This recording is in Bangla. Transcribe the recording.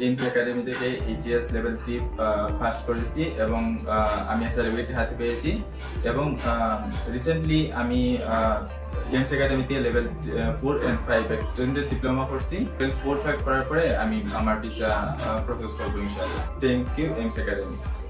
AIMS Academy HS level 3 pass করেছি এবং আমি সার্টিফিকেট হাতে পেয়েছি এবং রিসেন্টলি আমি AIMS Academy তে level 4 and 5 extended diploma করছি level 4 5 করার পরে আমি আমার ভিসা প্রসেস করব ইনশাআল্লাহ। Thank you AIMS Academy।